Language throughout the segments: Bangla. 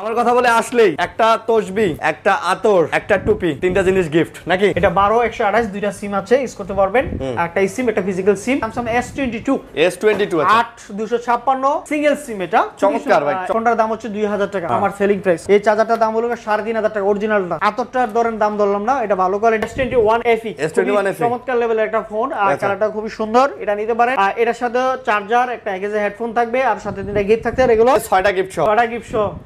আমার কথা বলে আসলেই একটা তসবি, একটা আতর, একটা টুপি, তিনটা জিনিস গিফট নাকি। এটা 12/128 দুইটা সিম আছে, ইউজ করতে পারবেন। একটা সিম, একটা ফিজিক্যাল সিম। Samsung S22 আছে 8256 সিঙ্গেল সিম। এটা চমৎকার ভাই। কোনটার দাম হচ্ছে 2000 টাকা আমার সেলিং প্রাইস। এই চার্জারটার দাম হলো 3500 টাকা অরিজিনালটা। আতরটার ধরেন দাম ধরলাম না, এটা ভালো কোয়ালিটি S21FE চমৎকার লেভেলের একটা ফোন, আর কালারটা খুব সুন্দর, এটা নিতে পারেন। আর এটার সাথে চার্জার, একটা এক্সট্রা হেডফোন থাকবে, আর সাথে তিনটা গিফট থাকবে। আর এগুলো 6টা গিফট শো।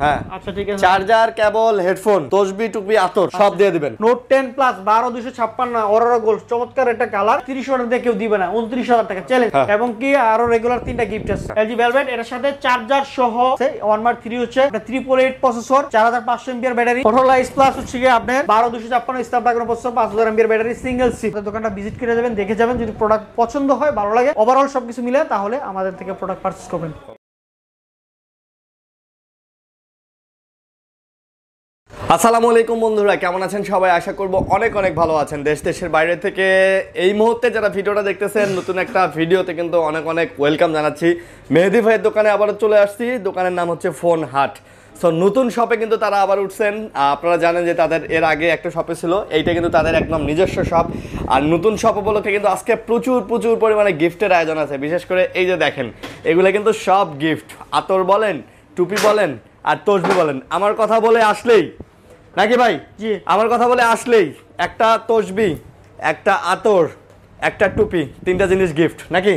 হ্যাঁ আচ্ছা ঠিক আছে। চার্জার, কেবল, হেডফোন, তসবি, টুপি, আতর সব দিয়ে দিবেন। নোট 10 প্লাস 12256 অরোরা গোল্ড চমৎকার একটা কালার, 30000 দিয়ে কেউ দিবে না, 29000 টাকা চ্যালেঞ্জ। এবং কি আরো রেগুলার তিনটা গিফট আছে LG Velvet, এর সাথে চার্জার সহ। OnePlus 3 হচ্ছে এটা 3.8 processor, 4500 mAh battery. Motorola Plus হচ্ছে কি আপনার 12256 Snapdragon processor, 5000 mAh battery, single SIM. দোকানটা ভিজিট করে যাবেন, দেখে যাবেন, যদি প্রোডাক্ট পছন্দ হয়, ভালো লাগে, ওভারঅল সবকিছু মিলে, তাহলে আমাদের থেকে প্রোডাক্ট পারচেজ করবেন। আসসালামু আলাইকুম বন্ধুরা, কেমন আছেন সবাই? আশা করব অনেক অনেক ভালো আছেন। দেশের বাইরে থেকে এই মুহূর্তে যারা ভিডিওটা দেখতেছেন, নতুন একটা ভিডিওতে কিন্তু অনেক অনেক ওয়েলকাম জানাচ্ছি। মেহেদি ভাইয়ের দোকানে আবারও চলে আসছি। দোকানের নাম হচ্ছে ফোন হাট। সো নতুন শপে কিন্তু তারা আবার উঠছেন। আপনারা জানেন যে তাদের এর আগে একটা শপে ছিল, এইটা কিন্তু তাদের একদম নিজস্ব শপ। আর নতুন শপ উপলক্ষে কিন্তু আজকে প্রচুর পরিমাণে গিফটের আয়োজন আছে। বিশেষ করে এই যে দেখেন, এগুলো কিন্তু সব গিফট। আতর বলেন, টুপি বলেন, আর তসবি বলেন। আমার কথা বলে আসলেই নাকি ভাই? জি, আমার কথা বলে আসলেই একটা তসবি, একটা আতর, একটা টুপি, তিনটা জিনিস গিফট নাকি।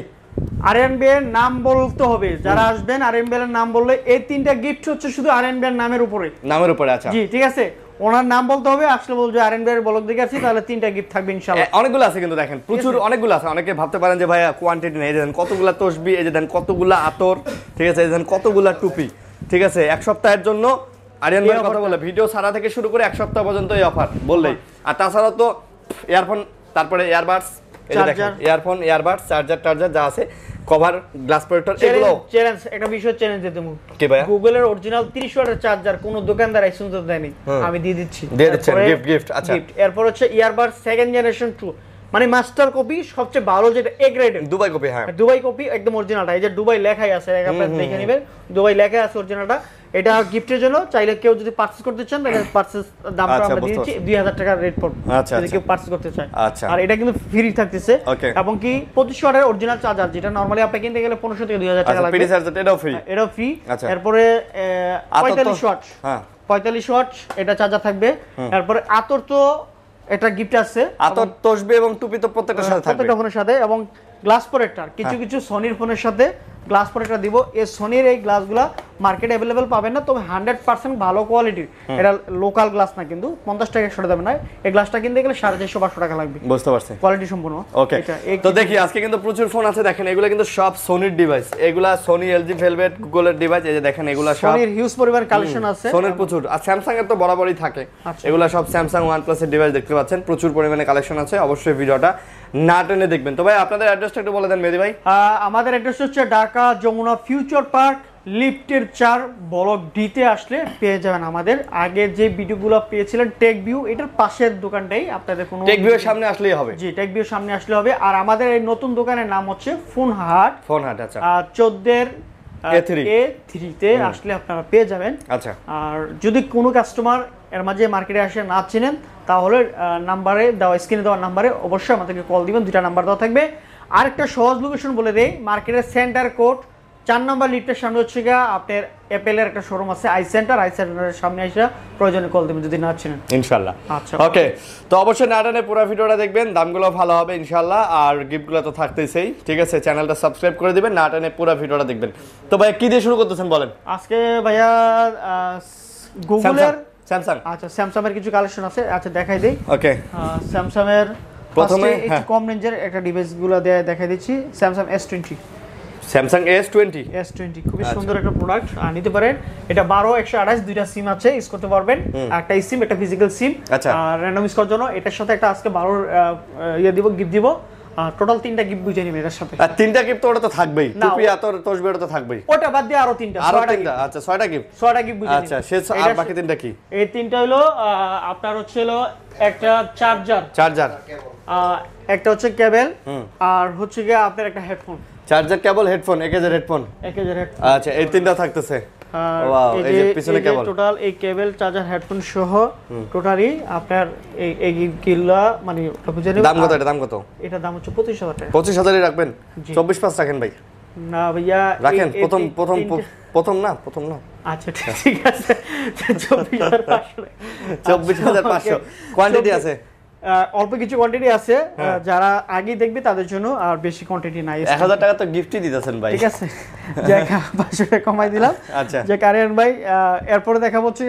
আরএনবি এর নাম বলতে হবে, যারা আসবেন আরএনবি এর নাম বললে এই তিনটা গিফট হচ্ছে শুধু আরএনবি এর নামের উপরে। আচ্ছা জি ঠিক আছে, ওনার নাম বলতে হবে। আসলে বলবো আরএনবি এর ব্লগ দেখে আসি, তাহলে তিনটা গিফট থাকবে ইনশাআল্লাহ। অনেকগুলো আছে কিন্তু, দেখেন প্রচুর অনেকগুলো আছে। অনেকে ভাবতে পারেন যে ভাইয়া কোয়ান্টিটি নেই, দেখেন কতগুলা তসবি, এই যে দেখেন কতগুলা আতর, ঠিক আছে, এই দেখেন কতগুলা টুপি, ঠিক আছে। এক সপ্তাহের জন্য আরিয়ান ভাই কথা বলে, ভিডিও সারা থেকে শুরু করে এক সপ্তাহ পর্যন্ত এই অফার বললেই। আর তাছাড়া তো ইয়ারফোন, তারপরে ইয়ারবাডস, ইয়ারফোন, ইয়ারবাডস, চার্জার যা আছে, কভার, গ্লাস প্রোটেক্টর, এগুলো চ্যালেঞ্জ। একটা বিষয় চ্যালেঞ্জ দিতে মু কি ভাই, গুগল এর অরিজিনাল 30 ওয়াটের চার্জার কোন দোকানদার আইসুন তো দেয়নি, আমি দিয়ে দিচ্ছি। গিফট আচ্ছা গিফট। এরপর হচ্ছে ইয়ারবাডস সেকেন্ড জেনারেশন 2, মানে মাস্টার কপি, সবচেয়ে ভালো যেটা এ গ্রেডের দুবাই কপি। হ্যাঁ দুবাই কপি একদম অরিজিনালটা। এই যে দুবাই লেখাই আছে, আপনারা দেখে নেবেন, দুবাই লেখাই আছে অরিজিনালটা। এটা গিফটের জন্য চাইলে কেউ যদি পারচেজ করতে চান, তাহলে পারচেজ দামটা আমরা দিয়েছি 2000 টাকা রেট পড়বে, যদি কেউ পারচেজ করতে চায়। আর এটা কিন্তু ফ্রি থাকতেছে। এবং কি 25 ওয়াটের অরিজিনাল চার্জার, যেটা নরমালি আপনি কিনতে গেলে 1500 থেকে 2000 টাকা লাগবে। এটাও ফ্রি। এরপরে 45 ওয়াট, হ্যাঁ 45 ওয়াট এটা চার্জার থাকবে। এরপরে আতর, তো এটা গিফট আছে। আতর, তসবি এবং টুপি তো প্রত্যেকটার সাথে থাকবে, প্রত্যেকটা ফোনের সাথে। এবং গ্লাস প্রোটেক্টর, কিছু সনির ফোনের সাথে গ্লাস প্রোটেক্টর দিব। এই সনির এই গ্লাসগুলা মার্কেট অ্যাভেলেবল পাবেন না, তবে 100% ভালো কোয়ালিটির। এটা লোকাল গ্লাস না, কিন্তু 50 টাকা সরে যাবে না। এই গ্লাসটা কিনতে গেলে 450-500 টাকা লাগবে, বুঝতে পারছেন, কোয়ালিটি সম্পূর্ণ। ওকে, তো দেখি আজকে কিন্তু প্রচুর ফোন আছে। দেখেন এগুলো কিন্তু সব সনির ডিভাইস, এগুলা সনি, এলজি, ভেলভেট, গুগলের ডিভাইস। এই যে দেখেন এগুলা সব সনির হিউজ পরিমাণ কালেকশন আছে, সনির প্রচুর। আর স্যামসাং এর তো বরাবরই থাকে, এগুলা সব স্যামসাং, OnePlus এর ডিভাইস দেখতে পাচ্ছেন, প্রচুর পরিমাণে কালেকশন আছে। অবশ্যই ভিডিওটা না টেনে দেখবেন। তো ভাই আপনাদের অ্যাড্রেসটা একটু বলে দেন মেহেদী ভাই। আমাদের অ্যাড্রেস হচ্ছে ঢাকা যমুনা ফিউচার পার্ক, লিফটের 4 ব্লক ডিতে আসলে পেয়ে যাবেন আমাদের। আগে যে ভিডিওগুলো পেয়েছিলেন টেক ভিউ, এটার পাশের দোকানটাই আপনাদের। কোনো টেক ভিউ সামনে আসলেই হবে। জি, টেক ভিউ সামনে আসলে হবে। আর আমাদের এই নতুন দোকানের নাম হচ্ছে ফোন হাট। ফোন হাট আচ্ছা, 14A3 তে আসলে আপনারা পেয়ে যাবেন। আচ্ছা, আর যদি কোনো কাস্টমার এর মাঝে মার্কেটে আসে না চিনেন, তাহলে নাম্বারে দেওয়া, স্ক্রিনে দেওয়া নাম্বারে অবশ্যই আমাদেরকে কল দিবেন। দুইটা নাম্বার দেওয়া থাকবে। আরেকটা সহজ লোকেশন বলে দেই, মার্কেটের সেন্টার কোড 4 নম্বর লিফটের সামনে হচ্ছে গা আপনার অ্যাপেলের একটা শোরুম আছে, আই সেন্টার। আই সেন্টারের সামনে এসে প্রয়োজনে কল দেবেন যদি না চিনেন, ইনশাআল্লাহ। আচ্ছা ওকে, তো অবশ্যই নাটানে পুরো ভিডিওটা দেখবেন, দামগুলো ভালো হবে ইনশাআল্লাহ, আর গিফটগুলো তো থাকতেইছেই। ঠিক আছে, চ্যানেলটা সাবস্ক্রাইব করে দিবেন, নাটানে পুরো ভিডিওটা দেখবেন। তো ভাই কি দিয়ে শুরু করতেছেন বলেন আজকে ভাইয়া? গুগলের স্যামসাং, আচ্ছা স্যামসাং এর কিছু কালেকশন আছে, আচ্ছা দেখাই দেই। ওকে, স্যামসাং এর প্রথমে একটু কম রেঞ্জের একটা ডিভাইসগুলো দেখাই দিচ্ছি। স্যামসাং S20, Samsung S20 খুব সুন্দর একটা প্রোডাক্ট, নিতে পারেন। এটা 12/128 দুইটা সিম আছে, ইউজ করতে পারবেন। একটা সিম, একটা ফিজিক্যাল সিম, আর র্যান্ডম ইউজ করার জন্য। এটার সাথে একটা আজকে 12 ইয়া দিব, গিফট দিব। টোটাল 3টা গিফট বুঝে নিবেন এর সাথে। আর 3টা গিফট ওটা তো থাকবেই, টুপি, আতর, তসবি ওটা তো থাকবেই। ওটা বাদ দিয়ে আরো 3টা, 6টা। আচ্ছা 6টা গিফট, 6টা গিফট বুঝে নিবেন। আচ্ছা শেষ আর বাকি 3টা কি? এই 3টা হলো আপনার হচ্ছে হলো একটা চার্জার, একটা হচ্ছে কেবল, আর হচ্ছে কি আপনার একটা headphone. Charger, cable, headphone, 1000 headphone. আচ্ছা এই তিনটা থাকতেছে। wow এই যে পিছনে কেবল টোটাল এই কেবল চার্জার হেডফোন সহ টোটালি আপনার এই এই কিলা মানে দাম কত? এটা দাম কত? এটা দাম হচ্ছে 25000 টাকা। 25000 এ রাখবেন? 24500 রাখেন ভাই? না ভাইয়া রাখেন, প্রথম প্রথম প্রথম না প্রথম না। আচ্ছা ঠিক আছে 24500 24500 কোয়ান্টিটি আছে, অল্প কিছু কোয়ান্টিটি আছে, যারা আগে দেখবে তাদের জন্য, আর বেশি কোয়ান্টিটি নাই। 1000 টাকা তো গিফটই দিতেছেন ভাই, ঠিক আছে জায়গা 500 টাকা কমাই দিলাম। আচ্ছা যে কারেন ভাই এরপরে দেখা হচ্ছে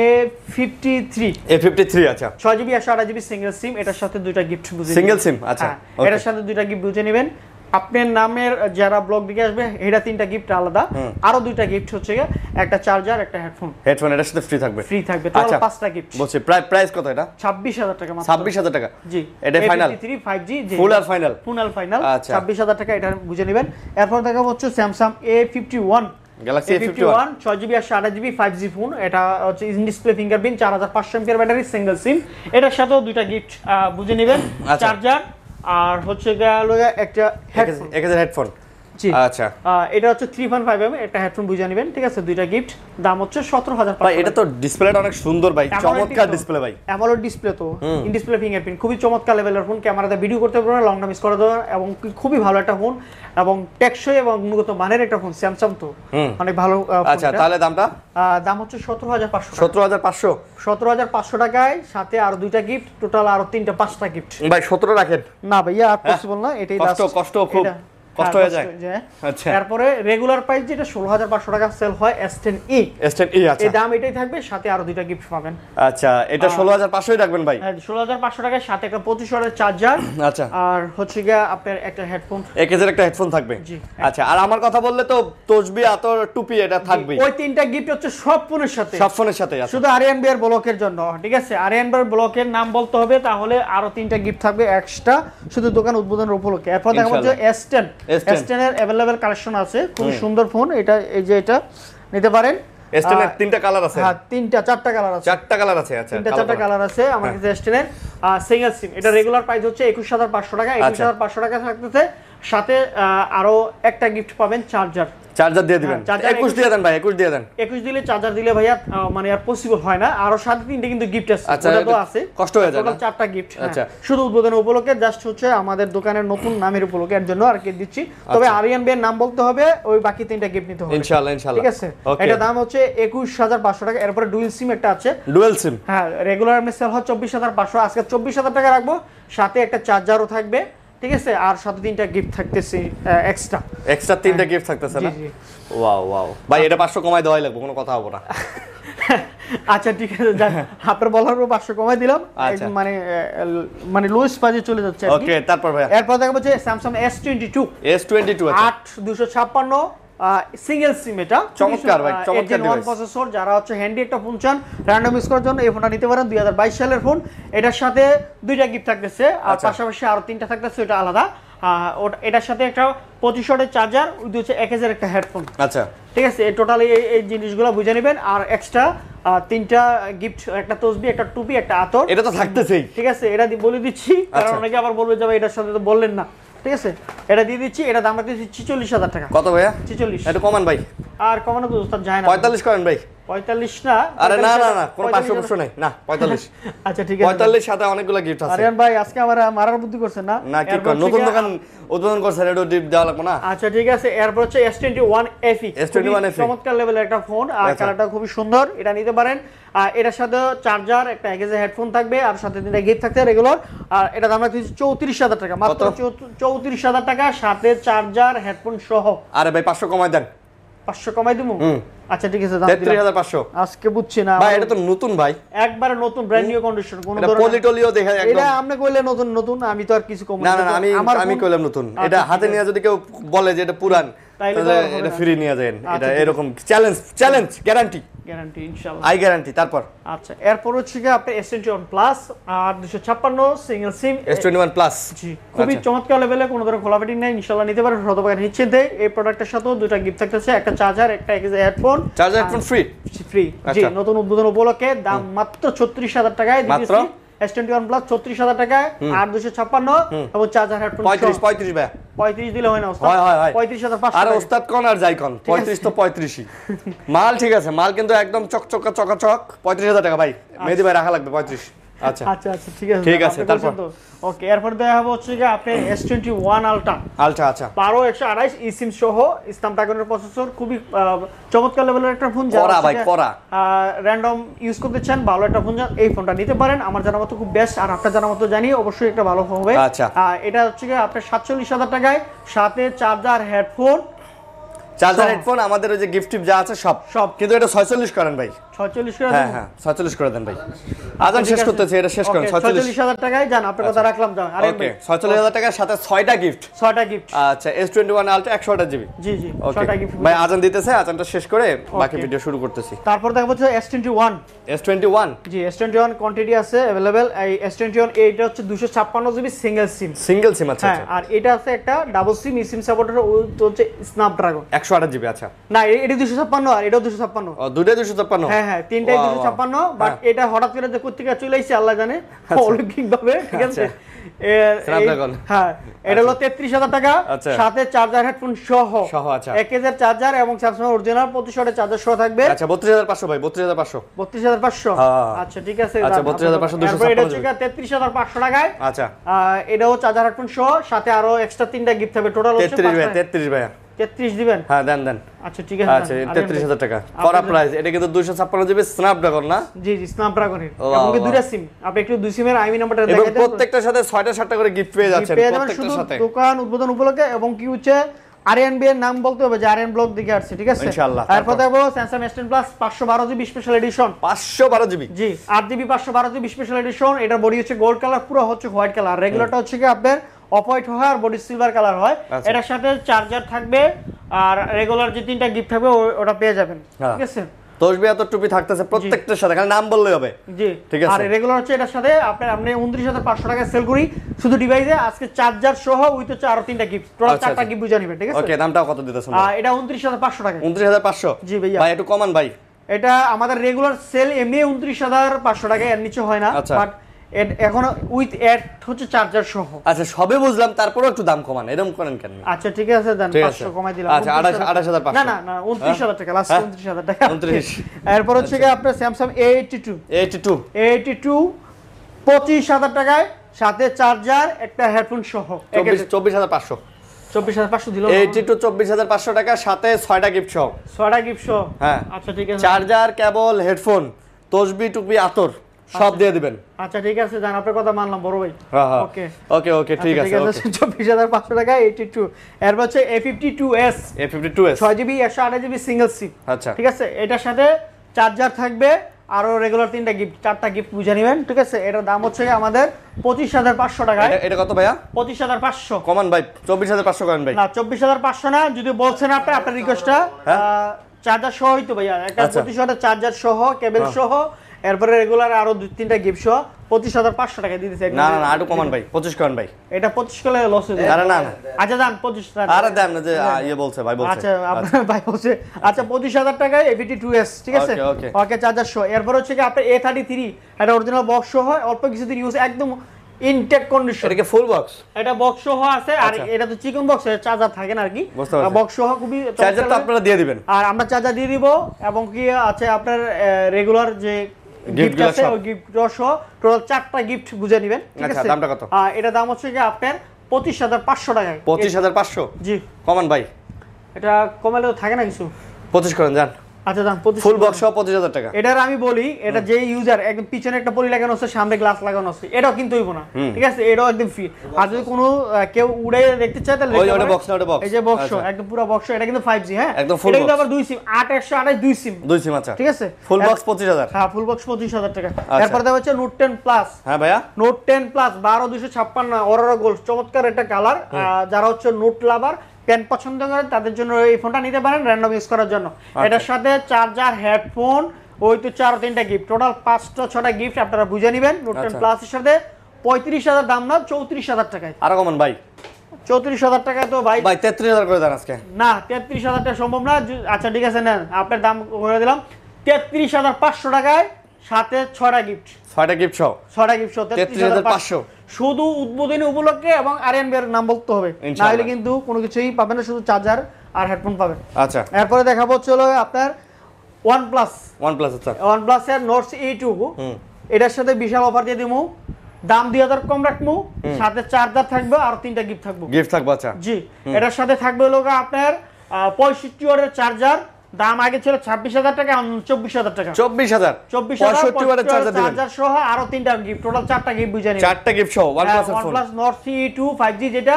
A53 A53 আচ্ছা 6GB 128GB সিঙ্গেল সিম, এটার সাথে দুইটা গিফট বুঝে সিঙ্গেল সিম। আচ্ছা এটার সাথে দুইটা গিফট বুঝে নেবেন। আপনার নামের যারা ব্লগ দিকে আসবে এটা তিনটা গিফট আলাদা, আরো দুইটা গিফট হচ্ছে একটা চার্জার একটা হেডফোন, হেডফোন এর সাথে ফ্রি থাকবে, ফ্রি থাকবে। তাহলে পাঁচটা গিফট বলছে। প্রাইস কত এটা? 26000 টাকা মাত্র। 26000 টাকা জি, এটা ফাইনাল 35G জি ফুল আর ফাইনাল, ফুল ফাইনাল 26000 টাকা, এটা বুঝে নেবেন। এরপর দেখা হচ্ছে Samsung A51 Galaxy A51 6GB 128GB 5G ফোন, এটা হচ্ছে in display fingerprint 4500 mAh battery single SIM, এটার সাথেও দুইটা গিফট বুঝে নেবেন, চার্জার আর হচ্ছে একটা হেডফোন। আচ্ছা এটা হচ্ছে 3.5mm একটা হেডফোন বুঝে নেবেন, ঠিক আছে, দুইটা গিফট, দাম হচ্ছে 17000 টাকা। ভাই এটা তো ডিসপ্লেটা অনেক সুন্দর ভাই, চমৎকার ডিসপ্লে ভাই, AMOLED ডিসপ্লে, তো ইন ডিসপ্লে ফিঙ্গারপ্রিন্ট খুবই চমৎকার লেভেলের ফোন, ক্যামেরাতে ভিডিও করতে পারবে না, লং টাইম ইউজ করা যাবে, এবং খুবই ভালো একটা ফোন এবং টেকসই এবং গুণগত মানের একটা ফোন, স্যামসাং তো অনেক ভালো। আচ্ছা তাহলে দামটা? দাম হচ্ছে 17500 17500 17500 টাকায় সাথে আর দুইটা গিফট, টোটাল আর তিনটা পাঁচটা গিফট ভাই। 17 রাখেন না ভাইয়া, আর পসিবল না, এটাই লাস্ট। কষ্ট খুব কষ্ট হয়ে যায়। আচ্ছা তারপরে রেগুলার প্রাইস যেটা 16500 টাকা সেল হয় S10e S10e, আচ্ছা এই দাম এটাই থাকবে, সাথে আরো দুইটা গিফট পাবেন। আচ্ছা এটা 16500 ই রাখবেন ভাই? হ্যাঁ 16500 টাকায় সাথে একটা 25W চার্জার, আচ্ছা আর হচ্ছে কি আপনার একটা হেডফোন, একেজের একটা হেডফোন থাকবে। আচ্ছা আর আমার কথা বললে তো তসবি আতর টুপি এটা থাকবে, ওই তিনটা গিফট হচ্ছে সব ফোনের সাথে, সব ফোনের সাথে, শুধু আরএনবিআর ব্লকের জন্য, ঠিক আছে, আরএনবিআর ব্লকের নাম বলতে হবে, তাহলে আরো তিনটা গিফট থাকবে এক্সট্রা, শুধু দোকান উদ্বোধনের উপলক্ষে। এরপর দেখা হচ্ছে S10 S10 এর अवेलेबल কালেকশন আছে, খুব সুন্দর ফোন এটা, এই যে এটা নিতে পারেন। S10 এর তিনটা কালার আছে? হ্যাঁ তিনটা চারটা কালার আছে, চারটা কালার আছে। আচ্ছা তিনটা চারটা কালার আছে আমার কাছে। S10 এর সিঙ্গেল সিম এটা রেগুলার প্রাইস হচ্ছে 21500 টাকা, 21500 টাকা থাকতেছে, সাথে আরো একটা গিফট পাবেন, চার্জার, চার্জার দিয়ে দিবেন, 21 দিয়ে দেন ভাই, 21 দিয়ে দেন, 21 দিলে চার্জার দিলে ভাইয়া মানে আর পসিবল হয় না, আর সাথে তিনটা কিন্তু গিফট আছে, ওটা তো আছে, কষ্ট হয়ে যায়, টোটাল চারটা গিফট। আচ্ছা শুধু উদ্বোধন উপলক্ষে, জাস্ট হচ্ছে আমাদের দোকানের নতুন নামের উপলক্ষে এর জন্য আর কি দিচ্ছি, তবে আরিয়ান ভাইয়ের নাম বলতে হবে, ওই বাকি তিনটা গিফট নিতে হবে ইনশাআল্লাহ, ইনশাআল্লাহ, ঠিক আছে। এটা দাম হচ্ছে 21500 টাকা। এরপরে ডুয়াল সিম একটা আছে, ডুয়াল সিম হ্যাঁ রেগুলার এমএস সেল হয় 24500, আজকে 24000 টাকা রাখবো, সাথে একটা চার্জারও থাকবে, ঠিক আছে, আর সাথে তিনটা গিফট থাকতেছে এক্সট্রা, এক্সট্রা তিনটা গিফট থাকতেছে না? ওয়াও ওয়াও ভাই এটা 500 কমাই দেওয়াই লাগবে, কোনো কথা হবে না। আচ্ছা ঠিক আছে যান, আপনার বলার পর 500 কমাই দিলাম, মানে মানে লোয়েস্ট প্রাইসে চলে যাচ্ছে। ওকে তারপর ভাই এরপর দেখা হচ্ছে Samsung S22 S22 8256 single sim, এটা চমৎকার ভাই, চমৎকার ডিভাইস, প্রসেসর, যারা হচ্ছে হ্যান্ডি একটা ফোন চান র্যান্ডম ইউজ করার জন্য এই ফোনটা নিতে পারেন, 2022 সালের ফোন, এটার সাথে দুইটা গিফট থাকতেছে, আর পাশাপাশি আরো তিনটা থাকতেছে, এটা আলাদা, এটার সাথে একটা 25W চার্জার, হচ্ছে 1000 একটা হেডফোন। আচ্ছা ঠিক আছে এই টোটালি এই জিনিসগুলো বুঝে নেবেন, আর এক্সট্রা তিনটা গিফট, একটা তসবি, একটা টুপি, একটা আতর, এটা তো থাকতেছেই, ঠিক আছে, এটা বলে দিচ্ছি, কারণ অনেকে আবার বলবে যাবে এটার সাথে তো বললেন না, ঠিক আছে, এটা দিয়ে দিচ্ছি। এটা দাম দিচ্ছি 46000 টাকা। কত ভাইয়া? 46। এটা কমান ভাই, আর কমানো তো উস্তাদ যায় না, 45 করেন ভাই। 45 না, আরে না না না, কোনো 500 অপশন নাই, না 45। আচ্ছা ঠিক আছে 45 সাথে অনেকগুলো গিফট আছে। আরে ভাই আজকে আমার মারার বুদ্ধি করছেন না, না কি কর, নতুন দোকান উদ্বোধন করছেন, এটা ডিপ দেওয়া লাগবে না। আচ্ছা ঠিক আছে এরপর হচ্ছে S21 FE S21 FE চমৎকার লেভেলের একটা ফোন, আর কালারটা খুব সুন্দর, এটা নিতে পারেন, আর এটার সাথে চার্জার, একটা এক্সট্রা হেডফোন থাকবে, আর সাথে তিনটা গিফট থাকবে রেগুলার, আর এটা দাম রাখছি 34000 টাকা মাত্র, 34000 টাকা সাথে চার্জার হেডফোন সহ। আরে ভাই 500 কমাই দেন। 500 কমাই দিমু? আচ্ছা ঠিক আছে দাম 33500 আজকে, বুঝছি না ভাই এটা তো নতুন ভাই, একবারে নতুন, ব্র্যান্ড নিউ কন্ডিশন, কোন ধরনের পলিটলিও দেখা একদম, এটা আপনি কইলে নতুন নতুন, আমি তো আর কিছু কম না, না আমি কইলাম নতুন, এটা হাতে নিয়ে যদি কেউ বলে যে এটা পুরান, তাহলে এটা ফ্রি নিয়ে যাবেন, এটা এরকম চ্যালেঞ্জ, চ্যালেঞ্জ গ্যারান্টি, গ্যারান্টি ইনশাআল্লাহ, আই গ্যারান্টি। তারপর আচ্ছা এরপর হচ্ছে কি আপনার S21 Plus 256 single SIM S21 Plus জি, খুবই চমৎকার লেভেলে, কোনো ধরনের খোলাপেটি নাই, ইনশাআল্লাহ নিতে পারেন, শতভাগ নিশ্চিন্তে। এই প্রোডাক্টের সাথে দুটো গিফট থাকতেছে, একটা চার্জার, একটা headphone, charger headphone free, free জি, নতুন উদ্বোধন উপলক্ষে, দাম মাত্র 34000 টাকায় দিচ্ছি, S21 Plus 34000 টাকায়, 8256 এবং চার্জার হেডফোন 35 35 ভাই। 35 দিলে হয় না ওস্তাদ? হয় হয় 35500। আরে ওস্তাদ কোন আর যাই কোন 35 তো 35ই মাল ঠিক আছে, মাল কিন্তু একদম চকচকা চকাচক 35000 টাকা ভাই মেহেদী ভাই রাখা লাগবে 35। আচ্ছা আচ্ছা আচ্ছা ঠিক আছে তারপর ওকে এরপর দেয়া হবে হচ্ছে কি আপনি S21 আলট্রা আলট্রা আচ্ছা 12128 eSIM সহ স্ন্যাপড্রাগনের প্রসেসর খুবই চমৎকার লেভেলের একটা ফোন যারা ভাই পড়া র‍্যান্ডম ইউজ করতে চান ভালো একটা ফোন এই ফোনটা নিতে পারেন। আমার জানা মতো খুব বেস্ট আর আপনার জানা মতো জানি অবশ্যই একটা ভালো হবে। আচ্ছা এটা হচ্ছে কি আপনার 47000 টাকায় সাথে চার্জার হেডফোন চার্জার হেডফোন আমাদের ওই যে গিফট টিপ যা আছে সব সব কিন্তু এটা 46 করেন ভাই 46 করে দেন। হ্যাঁ হ্যাঁ 46 করে দেন ভাই আজান শেষ করতেছে এটা শেষ করেন 46000 টাকায় জান আপনার কথা রাখলাম জান। আরে ওকে 46000 টাকার সাথে 6টা গিফট 6টা গিফট আচ্ছা S21 Ultra 128GB জি জি 6টা গিফট ভাই আজান দিতেছে আজানটা শেষ করে বাকি ভিডিও শুরু করতেছি। তারপর দেখাবো হচ্ছে S21 জি S21 কোয়ান্টিটি আছে अवेलेबल এই S21 এটা হচ্ছে 256GB সিঙ্গেল সিম আচ্ছা আর এটা আছে একটা ডাবল সিম সিম সাপোর্টেড হচ্ছে স্ন্যাপড্রাগন 128GB আচ্ছা না এটা 256 আর এটা 256 ও দুটোই 256 হ্যাঁ হ্যাঁ তিনটাই 256 বাট এটা হঠাৎ করে যে কোত্থেকে চলে আইছে আল্লাহ জানে অলৌকিক ভাবে ঠিক আছে স্ন্যাপড্রাগন হ্যাঁ এটা হলো 33000 টাকা সাথে চার্জার হেডফোন সহ আচ্ছা 1000 চার্জার এবং Samsung অরিজিনাল 2500 চার্জার সহ থাকবে আচ্ছা 32500 ভাই 32500 আচ্ছা ঠিক আছে আচ্ছা 32500 256 এটা ঠিক আছে 33500 টাকায় আচ্ছা এটাও চার্জার হেডফোন সহ সাথে আরো এক্সট্রা 3টা গিফট থাকবে টোটাল হচ্ছে 33 ভাই 33 দিবেন হ্যাঁ দেন দেন আচ্ছা ঠিক আছে আচ্ছা 33000 টাকা পড়া প্রাইস এটা কিন্তু 256 জিবি স্ন্যাপড্রাগন না জি জি স্ন্যাপড্রাগনের আপনাকে দুইটা সিম আপনি একটু দুই সিমের আইএমআই নাম্বারটা দেখাই দেন এবং প্রত্যেকটার সাথে 6টা 7টা করে গিফট পেয়ে যাচ্ছেন প্রত্যেকটার সাথে দোকান উদ্বোধন উপলক্ষে এবং কি হচ্ছে আরএনবি এর নাম বলতে হবে যে আরএন ব্লক দিকে আসছে ঠিক আছে ইনশাআল্লাহ। তারপর দেখো Samsung S10 Plus 512GB special edition 512GB জি 8GB 512GB স্পেশাল এডিশন এটা বডি হচ্ছে গোল্ড কালার পুরো হচ্ছে হোয়াইট কালার রেগুলারটা হচ্ছে কি আপনাদের অফ হোয়াইট হয় আর বডি সিলভার কালার হয়। এটার সাথে চার্জার থাকবে আর রেগুলার যে তিনটা গিফট থাকবে ওটা পেয়ে যাবেন ঠিক আছে। দশবে এত টুপি থাকতেছে প্রত্যেকটার সাথে খালি নাম বললেই হবে জি ঠিক আছে আর রেগুলার হচ্ছে এটার সাথে আপনি আপনি 29500 টাকা সেল করি শুধু ডিভাইসে আজকে চার্জার সহ উইথ হচ্ছে আরো তিনটা গিফট টোটাল 4টা গিফট বুঝা নেবেন ঠিক আছে। ওকে দামটা কত দিতেছেন ভাই? এটা 29500 টাকা 29500 জি ভাইয়া ভাই একটু কমান ভাই এটা আমাদের রেগুলার সেল এমনি 29500 টাকা এর নিচে হয় না বাট এখন উইথ এড হচ্ছে চার্জার সহ আচ্ছা সবে বুঝলাম তারপরে একটু দাম কমান এরকম করেন কেন? আচ্ছা ঠিক আছে দেন 500 কমাই দিলাম আচ্ছা 28500 না না না 29000 টাকা লাস্ট 29000 টাকা 29 এরপর হচ্ছে কি আপনার Samsung A82 25000 টাকায় সাথে চার্জার একটা হেডফোন সহ 24500 দিলো 82 24500 টাকা সাথে 6টা গিফট সহ হ্যাঁ আচ্ছা ঠিক আছে চার্জার কেবল হেডফোন তসবি টুপি আতর সব দিয়ে দিবেন আচ্ছা ঠিক আছে জান আপনার কথা মানলাম বড় ভাই ওকে ওকে ওকে ঠিক আছে 24500 টাকা 82 এর হচ্ছে A52s 6GB 128GB single SIM আচ্ছা ঠিক আছে এটার সাথে চার্জার থাকবে আরো রেগুলার 3টা গিফট 4টা গিফট বুঝা নেবেন ঠিক আছে। এটার দাম হচ্ছে আমাদের 25500 টাকা এটা কত ভাইয়া? 25500 কমান ভাই 24500 করেন ভাই না 24500 না যদি বলছেন আপনি আপনার রিকোয়েস্টটা চার্জার সহ হইতো ভাইয়া একটা 25000 চার্জার সহ কেবল সহ এরপরে রেগুলার আরো দুই তিনটা গিফট সহ 25500 টাকা দিতেছে না না না আরো কমান ভাই 25 করেন ভাই এটা 25 করলে লস হয়ে যায় আরে না না আচ্ছা দাম 25 টাকা আরে দাম না যে ইয়ে বলছে ভাই বলছে আচ্ছা আপনার ভাই বলছে আচ্ছা 25000 টাকায় A52s ঠিক আছে ওকে চার্জার সহ। এরপর হচ্ছে কি আপনার A33 এটা অরিজিনাল বক্স সহ অল্প কিছুদিন ইউজ একদম ইনটেক কন্ডিশন এটাকে ফুল বক্স এটা বক্স সহ আছে আর এটা তো চিকন বক্স এর চার্জার থাকে না আর কি বক্স সহ খুবই চার্জার তো আপনারা দিয়ে দিবেন আর আমরা চার্জার দিয়ে দিব এবং কি আছে আপনার রেগুলার যে আমি বলি এটা যে ইউজার একদম পিছনে একটা পলি লাগানো আছে সামনে গ্লাস লাগানো আছে এটাও কিন্তু হইব না ঠিক আছে এটাও একদম ফ্রি আর যদি কোনো কেউ উড়ে দেখতে চায় তাহলে এই যে বক্স একদম পুরো বক্স এটা কিন্তু 5G হ্যাঁ একদম ফুল এটা আবার দুই সিম 8128 দুই সিম আচ্ছা ঠিক আছে ফুল বক্স 25000 হ্যাঁ ফুল বক্স 25000 টাকা। এরপর দাম হচ্ছে Note 10 Plus হ্যাঁ ভাইয়া Note 10 Plus 12256 অরোরা গোল্ড চমৎকার একটা কালার যারা হচ্ছে নোট লাভার পেন পছন্দ করে তাদের জন্য এই ফোনটা নিতে পারেন র্যান্ডম ইউজ করার জন্য। এটার সাথে চার্জার হেডফোন ওই তো 4-3টা গিফট টোটাল 5-6টা গিফট আপনারা বুঝে নেবেন। Note 10 Plus এর সাথে 35000 দাম না 34000 টাকায় আর কমন ভাই 34000 টাকা তো ভাই ভাই 33000 করে দেন আজকে না 33000 টাকা সম্ভব না আচ্ছা ঠিক আছে নেন আপনার দাম করে দিলাম 33500 টাকায় সাথে 6টা গিফট ছয়টা গিফট শো, ছয়টা গিফট শোতে ৩৫০০ শুধু উদ্বোধনী উপলক্ষে, এবং আরএনবি এর নাম বলতে হবে, না হলে কিন্তু কোনো কিছুই পাবেন না, শুধু চার্জার আর হেডফোন পাবেন। আচ্ছা, এরপরে দেখাবো চলো আপনার OnePlus, OnePlus আচ্ছা, OnePlus এর Note E2 এটার সাথে বিশাল অফার দিয়ে দিমু, দাম ২০০০ কম রাখমু, সাথে চার্জার থাকবে আর তিনটা গিফট থাকবে, গিফট থাকবে। আচ্ছা জি, এটার সাথে থাকবে লোক আপনার ৬৫ ওয়াট এর চার্জার, দাম আগে ছিল ২৬০০০ টাকা, ২৪০০০ টাকা, ২৪০০০ চার্জার সহ আরো তিনটা গিফট, টোটাল ৪টা গিফট বুঝানি, ৪টা গিফট সহ OnePlus Note E2 5G যেটা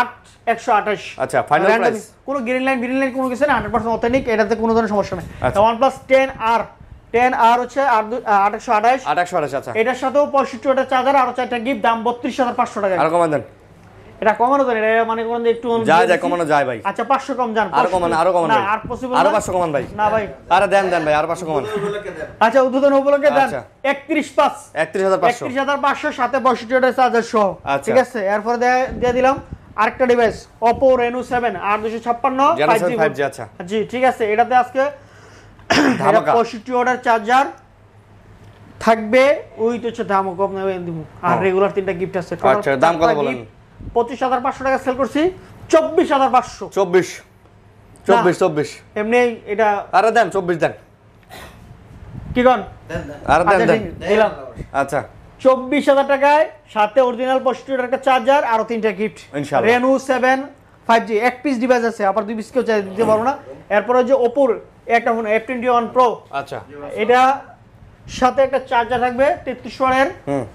৮১২৮। আচ্ছা, ফাইনাল প্রাইস কোনো গ্রিন লাইন গ্রিন লাইন কোনো কিছু না, 100% অথেন্টিক, এটাতে কোনো ধরনের সমস্যা নেই। OnePlus 10R, 10R হচ্ছে ৮১২৮, ৮১২৮ আচ্ছা, এটার সাথেও ৬৫ ওয়াট চার্জার আর ৪টা গিফট, দাম ৩২৫০০ টাকা। আর কমান দেন, এটা কমানো যায়, এটা মানে কোন একটু যায়, যায় কমানো যায় ভাই। আচ্ছা 500 কম জান, আর কমান, আর কমান ভাই, আর পসিবল আর 500 কমান ভাই, না ভাই আরে দেন দেন ভাই, আর 500 কমান। আচ্ছা উদ্বোধন উপলক্ষে দেন 31500, 31500 সাথে ৬৫ ওয়াট চার্জার সহ, ঠিক আছে। এরপর দিয়ে দিলাম আরেকটা device Oppo Reno 7 8256 5G 5G আচ্ছা জি ঠিক আছে, এটাতে আজকে 65 ওয়াট চার্জার থাকবে, ওই তো হচ্ছে দাম কম না দিব, আর রেগুলার তিনটা গিফট আছে। আচ্ছা দাম কত বলেন? ২৫৫০০ টাকা সেল করছি, ২৪৫০০, ২৪ এমনি এটা আর দেন ২৪ দেন, কি কোন দেন আর দেন দিলাম। আচ্ছা ২৪০০০ টাকায় সাথে অরিজিনাল 65 টাকা চার্জার আর তিনটা গিফট ইনশাআল্লাহ। Reno 7 5G এক পিস ডিভাইস আছে, আবার দুই পিস কেউ চাই দিতে পারবো না। এরপর যে Oppo একটা ফোন F21 Pro, আচ্ছা এটা সাথে একটা চার্জার থাকবে ৩৩০০ এর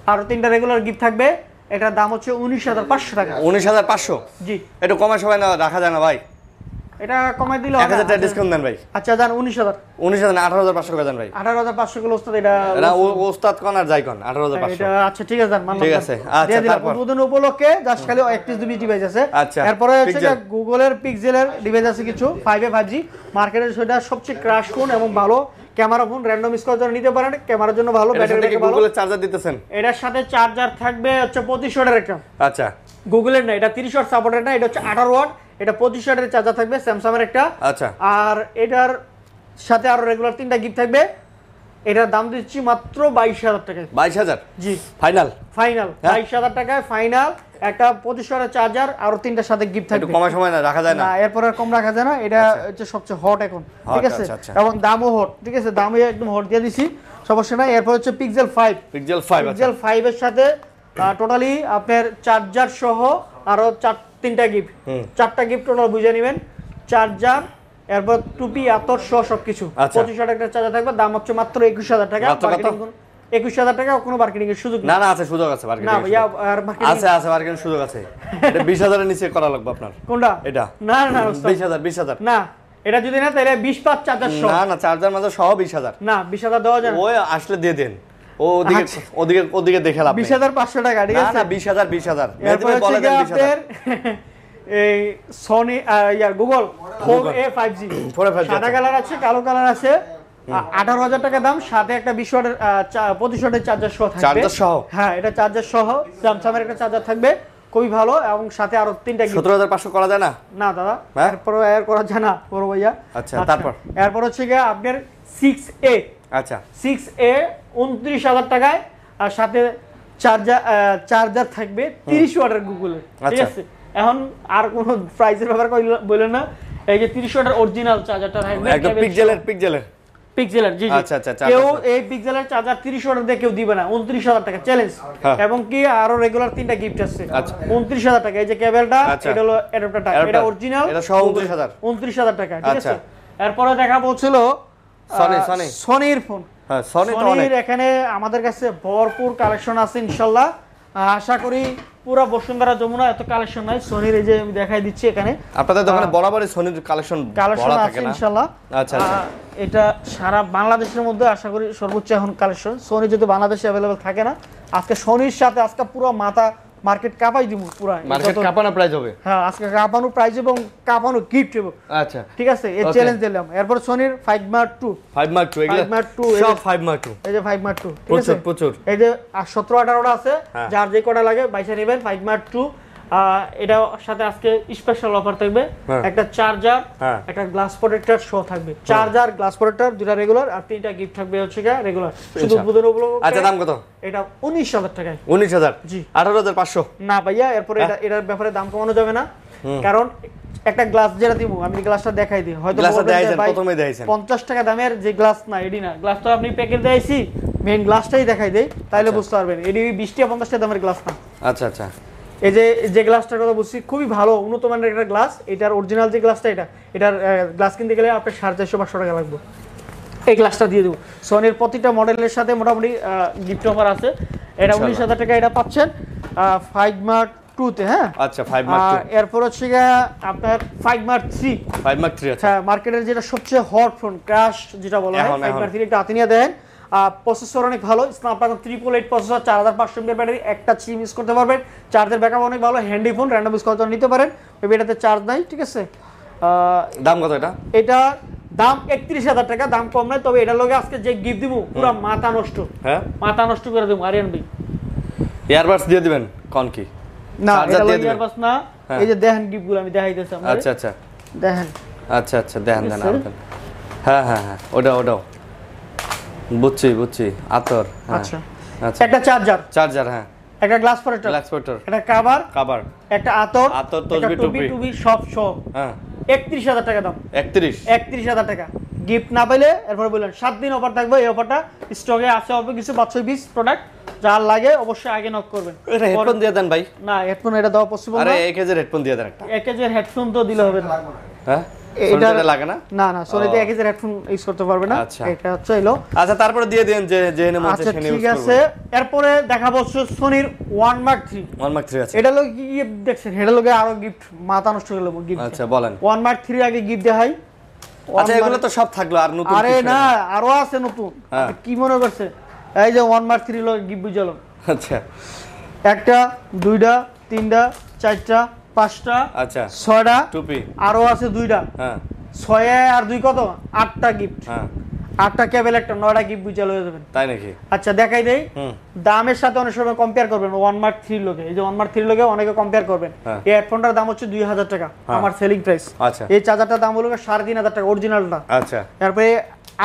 আর তিনটা রেগুলার গিফট থাকবে, এটার দাম হচ্ছে ১৯৫০০ টাকা, ১৯৫০০ জি। একটু কমে সবাই না রাখা যায় না ভাই, এটা কমাই দিলে ১০০০ টাকা ডিসকাউন্ট দেন ভাই। আচ্ছা দেন ১৯০০০, ১৯০০০ না ১৮৫০০ টাকা দেন ভাই, ১৮৫০০ গুলো ওস্তাদ, এটা না ওস্তাদ কোন আর যাই কোন ১৮৫০০ এটা। আচ্ছা ঠিক আছে দেন, মানলাম ঠিক আছে। আচ্ছা তারপর উদ্বোধন উপলক্ষে জাস্ট খালি অ্যাক্টিভ দুই ডিভাইস আছে। আচ্ছা এরপরে হচ্ছে গুগলের Pixel এর ডিভাইস আছে কিছু 5G মার্কেটে, সেটা সবচেয়ে ক্র্যাশ ফোন এবং ভালো ক্যামেরা ফোন, র‍্যান্ডম স্কোর ধরে নিতে পারেন, ক্যামেরার জন্য ভালো, ব্যাটারি ব্যাকআপ ভালো। গুগলের চার্জার দিতেছেন, এটার সাথে চার্জার থাকবে হচ্ছে 25 ওয়াটের একটা। আচ্ছা গুগলের না, এটা 30 ওয়াট সাপোর্টেড না, এটা হচ্ছে 18 ওয়াট, এটা 25 ওয়াটের চার্জার থাকবে Samsung এর একটা। আচ্ছা আর এটার সাথে আরো রেগুলার তিনটা গিফট থাকবে, এটার দাম দিচ্ছি মাত্র 22000 টাকা, 22000 জি ফাইনাল, ফাইনাল 22000 টাকায় ফাইনাল, একটা 25 ওয়াটের চার্জার আর তিনটার সাথে গিফট থাকবে, একটু কম সময় না রাখা যায় না, এরপর আর কম রাখা যায় না, এটা হচ্ছে সবচেয়ে হট এখন, ঠিক আছে, এবং দামও হট, ঠিক আছে দামই একদম হট দিয়ে দিছি, সমস্যা নাই। এরপর হচ্ছে Pixel 5, Pixel 5 Pixel 5 এর সাথে টোটালি আপনার চার্জার সহ আরো 4-3টা গিফট, 4টা গিফট টোটাল বুঝে নেবেন, চার্জার এরপর টুপি আতর সহ সবকিছু। 25 ওয়াট একটা চার্জার থাকবে, দাম হচ্ছে মাত্র 21000 টাকা, 21000 টাকা, কোনো মার্কেটিং এর সুযোগ না, না আছে সুযোগ আছে মার্কেটিং, না ভাইয়া আর মার্কেটিং আছে, আছে মার্কেটিং সুযোগ আছে, এটা 20000 এর নিচে করা লাগবে আপনার, কোনটা এটা না না 20000 20000 না, এটা যদি না তাহলে 25 চার্জার সহ, না না চার্জার মাঝে সহ 20000 না, 20000 দেওয়া যায় না, ওই আসলে দিয়ে দেন, ও ওদিকে ওদিকে ওদিকে দেখে লাভ, 20500 টাকা ঠিক আছে, না 20000 20000 মেদিনে বলে দেন 20000। এই Sony ইয়ার Google 4A 5G, 4A 5G সাদা কালার আছে, কালো কালার আছে, 18000 টাকা দাম, সাথে একটা 25 ওয়াটের চার্জার সহ থাকবে, চার্জার সহ, হ্যাঁ এটা চার্জার সহ Samsung এর একটা চার্জার থাকবে, খুবই ভালো, এবং সাথে আরো 3টা 17500 করা যায় না, না দাদা এরপর এর করা যায় না করো ভাইয়া। আচ্ছা তারপর এরপর হচ্ছে কি আপনাদের 6A, আচ্ছা 6A 29000 টাকায়, আর সাথে চার্জার থাকবে 30 ওয়াটের গুগলের, ঠিক আছে। এখন আর কোন প্রাইসের ব্যাপারে বলেন না, এই যে 30 ওয়াটের অরিজিনাল চার্জারটা থাকবে একদম Pixel জি জি, আচ্ছা আচ্ছা কেউ এই Pixel এর চার্জার 30 ওয়াট দিয়ে কেউ দিবে না, 29000 টাকা চ্যালেঞ্জ, এবং কি আরো রেগুলার তিনটা গিফট আছে। আচ্ছা 29000 টাকা, এই যে কেবলটা, এটা হলো অ্যাডাপ্টারটা, এটা অরিজিনাল, এটা 29000 টাকা, ঠিক আছে। এরপরে দেখা বলছিল Sony এর ফোন, হ্যাঁ Sony এর এখানে আমাদের কাছে ভরপুর কালেকশন আছে ইনশাআল্লাহ, আশা করি পুরো বসুন্ধরা যমুনা এত কালেকশন নাই Sony এর, এই যে আমি দেখাই দিচ্ছি এখানে, আপনাদের দোকানে বরাবরই Sony এর কালেকশন ভরা থাকে না ইনশাআল্লাহ। আচ্ছা এটা সারা বাংলাদেশের মধ্যে আশা করি সর্বোচ্চ এখন কালেকশন Sony, যেহেতু বাংলাদেশে अवेलेबल থাকে না, আজকে Sony এর সাথে আজকে পুরো মাথা মার্কেট কাঁপাই দিব, পুরো মার্কেট কাঁপানো প্রাইস হবে, হ্যাঁ আজকে কাঁপানো প্রাইস এবং কাঁপানো গিফট হবে। আচ্ছা ঠিক আছে, এই চ্যালেঞ্জ দিলাম। এরপর Sony এর 5 Mark 2 এগুলা 5 Mark 2, সব 5 Mark 2, এই যে 5 Mark 2 ঠিক আছে, প্রচুর এই যে 17 18টা আছে, যার যে কোটা লাগে 22 নেবেন 5 Mark 2। এটার সাথে আজকে স্পেশাল অফার থাকবে, একটা চার্জার, একটা গ্লাস প্রোটেক্টর সহ থাকবে। চার্জার, গ্লাস প্রোটেক্টর দুটো রেগুলার আর তিনটা গিফট থাকবে হচ্ছে রেগুলার। শুধু উদ্বোধন উপলক্ষে। আচ্ছা দাম কত? এটা 19000 টাকা। 19000? জি। 18500 না ভাইয়া, এরপরে এটা এটার ব্যাপারে দাম কমানো যাবে না, কারণ একটা গ্লাস যেটা দিব আমি গ্লাসটা দেখাই দিই, হয়তো প্রথমে দেখাইছেন 50 টাকা দামের যে গ্লাস না, এডি না, গ্লাসটা আপনি প্যাকেট দেখাইছি, মেইন গ্লাসটাই দেখাই দেই তাহলে বুঝতে পারবেন এডি 20 টাকা 50 টাকা দামের গ্লাস না। আচ্ছা আচ্ছা, এই যে যে গ্লাসটার কথা বলছি খুবই ভালো উন্নত মানের একটা গ্লাস, এটার অরিজিনাল যে গ্লাসটা এটা, এটার গ্লাস কিনতে গেলে আপনার 450-500 টাকা লাগবে। এই গ্লাসটা দিয়ে দেবো। সোনির প্রতিটা মডেলের সাথে মোটামুটি গিফট অফার আছে। এটা 19000 টাকা, এটা পাচ্ছেন 5 মার্ক 2 তে। হ্যাঁ আচ্ছা 5 মার্ক 2 এরপর হচ্ছে আপনার 5 মার্ক 3 5 মার্ক 3 আচ্ছা, মার্কেটের যেটা সবচেয়ে হট ফোন ক্র্যাশ যেটা বলা হয় 5 মার্ক 3 টা আতিনিয়া দেন। প্রসেসর অনেক ভালো, স্ন্যাপড্রাগন 388 প্রসেসর, 4500 mAh ব্যাটারি, একটা চিপ ইউজ করতে পারবেন, চার্জের ব্যাকআপ অনেক ভালো, হ্যান্ডি ফোন র্যান্ডম ইউজ করতে নিতে পারেন, তবে এটাতে চার্জ নাই। ঠিক আছে, দাম কত এটা? এটা দাম 31000 টাকা, দাম কম নাই, তবে এটার লগে আজকে যে গিফট দিব পুরো মাথা নষ্ট। হ্যাঁ মাথা নষ্ট করে দেব। আরিয়ান ভাই ইয়ারবাডস দিয়ে দিবেন? কোন কি না, এটা ইয়ারবাডস না, এই যে দেখেন গিফটগুলো আমি দেখাইতেছি আপনাদের। আচ্ছা আচ্ছা দেখেন, আচ্ছা আচ্ছা দেখেন দেন আঙ্কেল। হ্যাঁ হ্যাঁ হ্যাঁ, ওটা ওটা বুঝছি বুঝছি, আতর। আচ্ছা আচ্ছা, একটা চার্জার, চার্জার হ্যাঁ, একটা গ্লাস প্রোটেক্টর, গ্লাস প্রোটেক্টর, একটা কভার, কভার, একটা আতর, আতর, তসবি, টুপি, টুপি সব সব। হ্যাঁ 31000 টাকা দাম। 31000 টাকা গিফট না পেলে এরপর বললেন 7 দিন অফার থাকবে। এই অফারটা স্টকে আছে অল্প কিছু 520 প্রোডাক্ট, যার লাগে অবশ্যই আগে নক করবেন। এটা হেডফোন দিয়ে দেন ভাই। না হেডফোন এটা দাও পসিবল না। আরে 1000 হেডফোন দিয়ে দেন একটা। 1000 হেডফোন তো দিলে হবে না। হ্যাঁ এটা লাগে না, না না সোনিতে 1000 হেডফোন ইউজ করতে পারবে না, এটা চাইলো। আচ্ছা তারপরে দিয়ে দেন যে যেখানে মন চায় সেখানে ইউজ করবে। ঠিক আছে, এরপরে দেখাবো সোনির 1 Mark 3 1 Mark 3 আছে। এটা লোক কি দেখছেন, এটা লোকে আরো গিফট মাথা নষ্ট করে লোক গিফট। আচ্ছা বলেন 1 Mark 3 আগে গিফট দেখাই। আচ্ছা এগুলো তো সব থাকলো, আর নতুন? আরে না আরো আছে নতুন, কি মনে করছে? এই যে 1 Mark 3 লোক গিফট বুঝালো। আচ্ছা একটা, দুইটা, তিনটা, চারটা, পাঁচটা, আচ্ছা ছয়টা টুপি, আরো আছে দুইটা। হ্যাঁ 6 আর 2 কত? 8টা গিফট। হ্যাঁ 8টা কেবল একটা 9টা গিফট বুঝাল হয়ে যাবেন। তাই নাকি? আচ্ছা দেখাই দেই। দামের সাথে অনেক সময় কম্পেয়ার করবেন 1 Mark 3 লোকে, এই যে 1 Mark 3 লোকে অনেকে কম্পেয়ার করবেন। এই হেডফোনটার দাম হচ্ছে 2000 টাকা আমার সেলিং প্রাইস। আচ্ছা এই চার্জারটার দাম হলো 3500 টাকা অরিজিনালটা। আচ্ছা তারপরে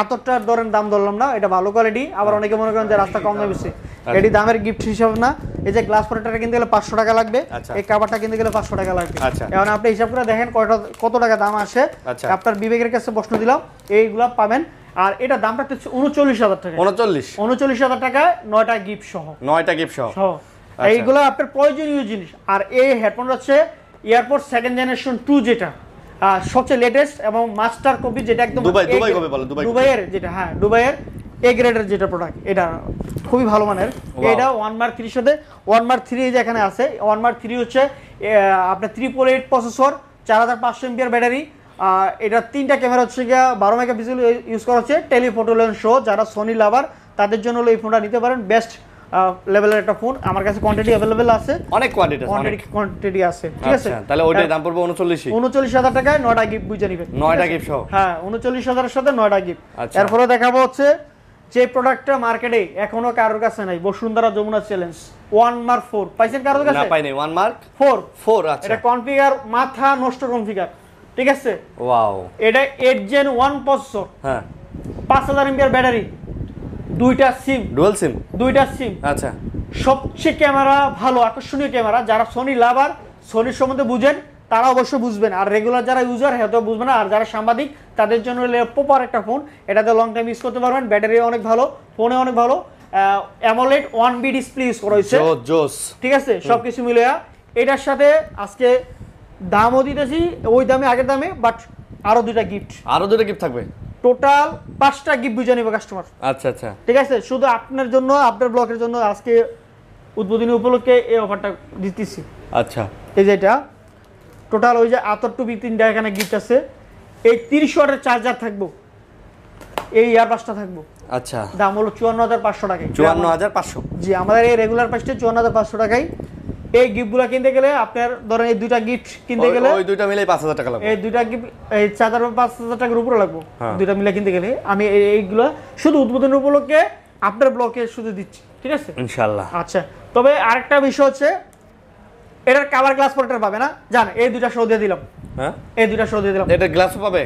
আতরটার ধরেন দাম ধরলাম না, এটা ভালো কোয়ালিটি। আবার অনেকে মনে করেন যে রাস্তা কম দামে বেশি, এটি দামের গিফট হিসাব না। এই যে গ্লাস প্রোটেক্টরটা কিনতে গেলে 500 টাকা লাগবে, এই কভারটা কিনতে গেলে 500 টাকা লাগবে। এখন আপনি হিসাব করে দেখেন কত টাকা দাম আসে, আপনার বিবেকের কাছে প্রশ্ন দিলাম। এইগুলা পাবেন। আর এটা দামটা হচ্ছে 39000 টাকা। 39000 টাকা 9টা গিফট সহ। 9টা গিফট সহ এইগুলো আপনার প্রয়োজনীয় জিনিস। আর এই হেডফোন হচ্ছে এয়ারপড 2nd জেনারেশন 2, যেটা সবচেয়ে লেটেস্ট এবং মাস্টার কপি, যেটা একদম দুবাই কপি বলে, দুবাইয়ের যেটা। হ্যাঁ দুবাইয়ের এ গ্রেডের যেটা প্রোডাক্ট, এটা খুবই ভালো মানের। এটা 1 Mark 3 সাথে 1 Mark 3 যেখানে আছে, 1 Mark 3 হচ্ছে আপনার 388 প্রসেসর, 4500 mAh ব্যাটারি, এটা 3টা ক্যামেরা হচ্ছে 12 মেগাপিক্সেল ইউজ করা হচ্ছে, টেলিফটো লেন্স সহ। যারা সোনি লাভার তাদের জন্য হলো এই ফোনটা নিতে পারেন, বেস্ট লেভেলের একটা ফোন। আমার কাছে কোয়ান্টিটি अवेलेबल আছে, অনেক কোয়ান্টিটি আছে, অনেক কোয়ান্টিটি আছে। ঠিক আছে তাহলে ওইটার দাম পড়বে 39000 টাকায় 9টা গিফট বুঝে নেবেন। 9টা গিফট সহ। হ্যাঁ 39000 এর সাথে 9টা গিফট। এরপরে দেখাবো হচ্ছে যে প্রোডাক্টটা মার্কেটে এখনো কারোর কাছে নাই, বসুন্ধরা যমুনা চ্যালেঞ্জ 1 Mark 4 পাইছেন কারোর কাছে? না পাই নাই। 1 Mark 4 আচ্ছা, এটা কনফিগার মাথা নষ্ট কনফিগার। ঠিক আছে ওয়াও, এটা 8 Gen 1 প্রসেসর, হ্যাঁ 5000 mAh ব্যাটারি, দুইটা সিম, ডুয়াল সিম, দুইটা সিম। আচ্ছা সবচেয়ে ক্যামেরা ভালো, আকর্ষণীয় ক্যামেরা। যারা সোনি লাভার, সোনির সম্বন্ধে বুঝেন তারা অবশ্য বুঝবেন, আর রেগুলার যারা ইউজার হয়তো বুঝবেন না। আর যারা সাংবাদিক তাদের জন্য প্রপার একটা ফোন, এটাতে লং টাইম ইউজ করতে পারবেন, ব্যাটারি অনেক ভালো, ফোনে অনেক ভালো, AMOLED 1B ডিসপ্লে ইউজ করা হয়েছে। ঠিক আছে সবকিছু মিলে এটার সাথে আজকে দামও দিতেছি ওই দামে, আগের দামে, বাট আরো দুইটা গিফট, আরো দুইটা গিফট থাকবে। টোটাল 5টা গিফট বুঝে নিবে কাস্টমার। আচ্ছা আচ্ছা ঠিক আছে, শুধু আপনার জন্য, আপনার ব্লগের জন্য আজকে উদ্বোধনী উপলক্ষে এই অফারটা দিতেছি। আচ্ছা এই যে এটা টোটাল, ওই যে আতর, টুপি, 3টা এখানে গিফট আছে, এই 30 ওয়াটের চার্জার থাকবো, এই ইয়ারবাডসটা থাকবো। আচ্ছা দাম হলো 54500 টাকা। 54500 জি, আমাদের এই রেগুলার প্রাইসটা 54500 টাকায়। এই গিফটগুলো কিনতে গেলে আপনার ধরেন এই দুইটা গিফট কিনতে গেলে ওই দুইটা মিলে 5000 টাকা লাগবে। এই দুইটা গিফট, এই চার্জার 5000 টাকার উপরে লাগবে দুইটা মিলে কিনতে গেলে। আমি এইগুলো শুধু উদ্বোধন উপলক্ষে আপনার ব্লকে শুধু দিচ্ছি। ঠিক আছে ইনশাআল্লাহ। আচ্ছা তবে আরেকটা বিষয় হচ্ছে এটার কভার গ্লাস প্রোটেক্টর পাবে না জান এই দুটো শো দিয়ে দিলাম হ্যাঁ এই দুটো শো দিয়ে দিলাম এটা গ্লাস পাবে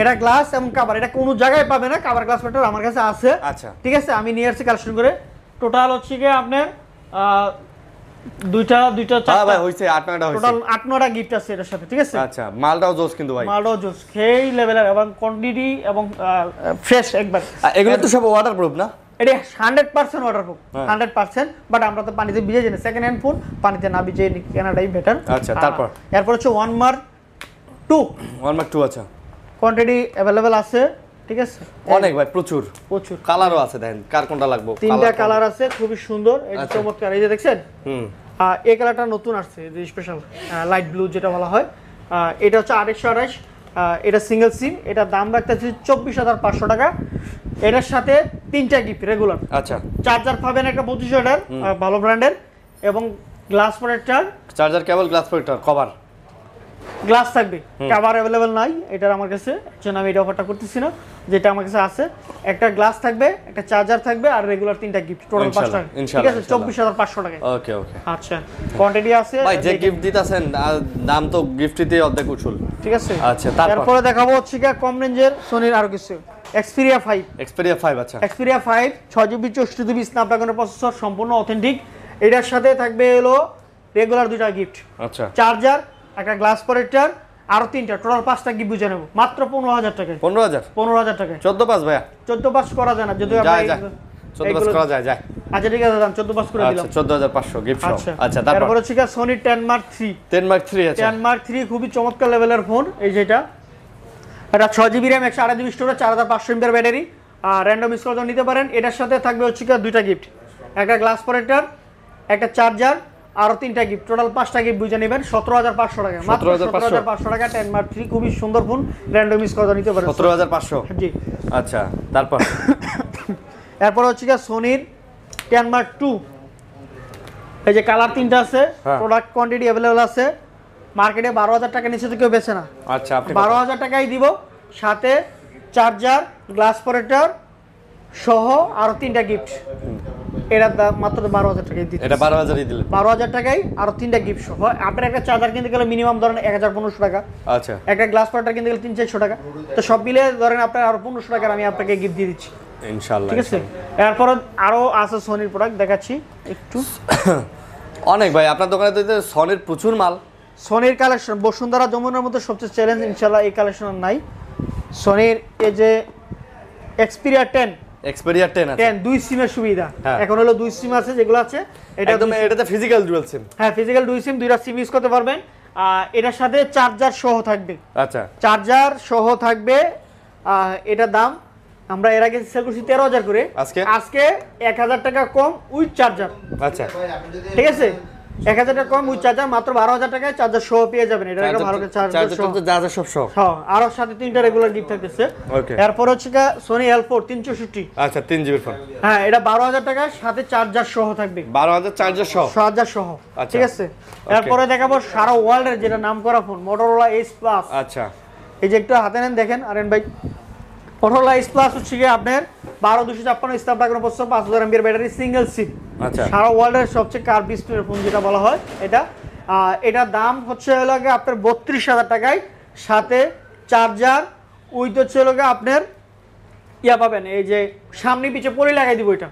এটা গ্লাস এবং কভার এটা কোন জায়গায় পাবে না কভার গ্লাস প্রোটেক্টর আমার কাছে আছে আচ্ছা ঠিক আছে আমি নিয়ারসি কালেকশন করে টোটাল হচ্ছে কি আপনার দুইটা দুইটা চারটা হ্যাঁ ভাই হইছে 8টা হইছে টোটাল 8টা গিফট আছে এর সাথে ঠিক আছে আচ্ছা মালটাও জোস কিন্তু ভাই মালটাও জোস সেই লেভেলের এবং কোয়ান্টিটি এবং ফ্রেশ একবার এগুলো তো সব ওয়াটারপ্রুফ না এটা 100% ওয়াটারপ্রুফ 100% but আমরা তো পানিতে ভিজে জেনে সেকেন্ড হ্যান্ড ফোন পানিতে না ভিজে কেনাটাই বেটার আচ্ছা তারপর এরপর হচ্ছে OnePlus 2 আচ্ছা কোয়ান্টিটি अवेलेबल আছে ঠিক আছে অনেক ভাই প্রচুর প্রচুর কালারও আছে দেখেন কার কোনটা লাগবে তিনটা কালার আছে খুব সুন্দর এই চমৎকার এই যে দেখছেন এই কালারটা নতুন আসছে যে স্পেশাল লাইট ব্লু যেটা বলা হয় এটা হচ্ছে 828 এটা সিঙ্গেল সিম এটা দাম রাখতেছি 24500 টাকা এটার সাথে তিনটা গিফট রেগুলার আচ্ছা চার্জার পাবেন একটা 2500 ভালো ব্র্যান্ডের এবং glass protector charger cable glass protector cover glass থাকবে কভার अवेलेबल নাই এটার আমার কাছে জন্য আমি এটা অফারটা করতেছি না যেটা আমার কাছে আছে একটা গ্লাস থাকবে একটা চার্জার থাকবে আর রেগুলার তিনটা গিফট টোটাল 5 টাকা ঠিক আছে 24500 টাকা ওকে ওকে আচ্ছা কোয়ান্টিটি আছে ভাই যে গিফট দিতাছেন দাম তো গিফটইতে অর্ধেক উছল ঠিক আছে আচ্ছা তারপরে দেখাবো হচ্ছে কি কম রেঞ্জের Sony আর কিছু Xperia 5 আচ্ছা Xperia 5 6GB 64GB Snapdragon processor সম্পূর্ণ অথেন্টিক এটার সাথে থাকবে হলো রেগুলার দুইটা গিফট আচ্ছা চার্জার একটা গ্লাস প্রোটেক্টর আর তিনটা টোটাল 5টা গিফট বুঝে নেব মাত্র 15000 টাকা 15000 টাকা 145 ভাইয়া 145 করা যায় না যদি আপনি 145 করা যায় আচ্ছা ঠিক আছে দাম 145 করে দিলাম 14500 গিফট সহ আচ্ছা তারপর হচ্ছে Sony 10 Mark 3 আচ্ছা 10 Mark 3 খুবই চমৎকার লেভেলের ফোন এই যেটা এটা 6GB RAM 128GB storage 4500 mAh battery আর র‍্যান্ডম স্কোর নিতে পারেন এটার সাথে থাকবে হচ্ছে দুইটা গিফট একটা গ্লাস প্রোটেক্টর একটা চার্জার আর তিনটা গিফট টোটাল 5টা গিফট বুঝে নেবেন 17500 টাকা মাত্র 17500 টাকা 10 Mark 3 খুবই সুন্দর ফোন র‍্যান্ডম স্কোর নিতে পারেন 17500 জি আচ্ছা তারপর এরপর হচ্ছে Sony 10 Mark 2 এই যে কালার তিনটা আছে প্রোডাক্ট কোয়ান্টিটি अवेलेबल আছে মার্কেটে 12000 টাকা নিচে তো কেউ বেচে না আচ্ছা আপনি 12000 টাকাই দিব সাথে চার্জার গ্লাস প্রোটেক্টর সহ আর তিনটা গিফট এরা মাত্র 12000 টাকায় দিতে এটা 12000 ই দিলে 12000 টাকায় আর তিনটা গিফট সহ আপনার একটা চার্জার কিনতে গেলে মিনিমাম ধরেন 1500 টাকা আচ্ছা একটা গ্লাস প্রোটেক্টর কিনতে গেলে 3400 টাকা তো সব মিলে ধরেন আপনার আর 1500 টাকা আমি আপনাকে গিফট দিয়ে দিচ্ছি ইনশাআল্লাহ ঠিক আছে এরপর আরো আছে Sony প্রোডাক্ট দেখাচ্ছি একটু অনেক ভাই আপনার দোকানে তো Sony এর প্রচুর মাল Sony এর কালেকশন বসুন্ধরা যমুনার মধ্যে সবচেয়ে চ্যালেঞ্জ ইনশাআল্লাহ এই কালেকশন নাই Sony এর এই যে Xperia 10 আছে 2 সিমের সুবিধা এখন হলো 2 সিম আছে যেগুলো আছে এটা একদম এটাতে ফিজিক্যাল ডুয়াল সিম হ্যাঁ ফিজিক্যাল ডুয়াল সিম দুইটা সিম ইউজ করতে পারবেন আর এটার সাথে চার্জার সহ থাকবে আচ্ছা চার্জার সহ থাকবে এটা দাম আমরা এর আগে সেল করছি 13000 করে আজকে 1000 টাকা কম উইথ চার্জার আচ্ছা ঠিক আছে 1000 টাকা কম উইথ চার্জার মাত্র 12000 টাকায় চার্জার সহ পেয়ে যাবেন এটা একটা ভালো চার্জার সব সহ হ্যাঁ আর ওর সাথে তিনটা রেগুলার গিফট থাকতেছে এরপর হচ্ছে Sony L4 360 আচ্ছা 3GB এর ফোন হ্যাঁ এটা 12000 টাকায় সাথে চার্জার সহ থাকবে 12000 চার্জার সহ ঠিক আছে এরপরে দেখাবো সারা ওয়ার্ল্ড এর যেটা নামকরা ফোন Motorola S Plus আচ্ছা এই যে একটু হাতে নেন দেখেন আরেন ভাই Motorola S Plus হচ্ছে কি আপনার 12256 Snapdragon processor 5000 mAh battery single SIM আচ্ছা সারা ওয়ার্ল্ডের সবচেয়ে কার ডিসপ্লে ফোন যেটা বলা হয় এটা এটা দাম হচ্ছে লাগে আপনার 32000 টাকায় সাথে চার্জার উইথ হচ্ছে লাগে আপনার ইয়া পাবেন এই যে সামনে পিছে পরে লাগাই দিব এটা